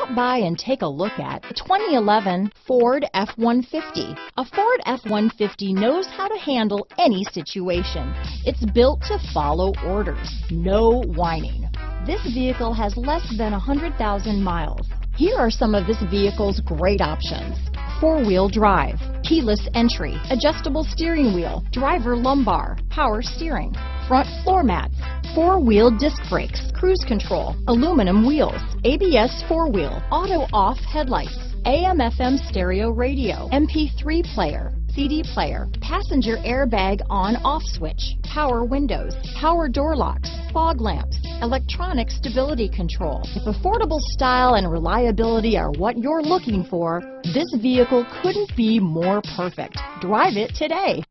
Stop by and take a look at the 2011 Ford F-150. A Ford F-150 knows how to handle any situation. It's built to follow orders, no whining. This vehicle has less than 100,000 miles. Here are some of this vehicle's great options: four-wheel drive, keyless entry, adjustable steering wheel, driver lumbar, power steering, front floor mats, four-wheel disc brakes, cruise control, aluminum wheels, ABS four-wheel, auto-off headlights, AM/FM stereo radio, MP3 player, CD player, passenger airbag on/off switch, power windows, power door locks, fog lamps, electronic stability control. If affordable style and reliability are what you're looking for, this vehicle couldn't be more perfect. Drive it today.